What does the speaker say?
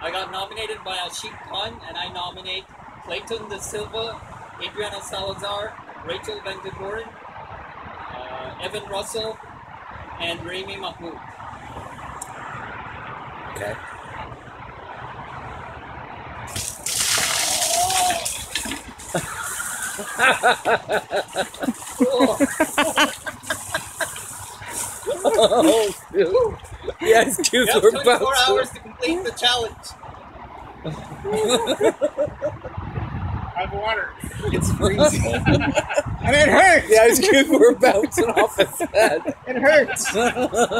I got nominated by Ashique Khan, and I nominate Clayton Dasilva, Adriana Salazar, Rachel Van de Vooren, Evan Russell, and Ramy Mahmoud. Okay. Oh, dude. Yes, dudes were 24 bouncing. Hours to complete the challenge. Have water. It's freezing. And it hurts. The ice cubes were bouncing off his head. It hurts.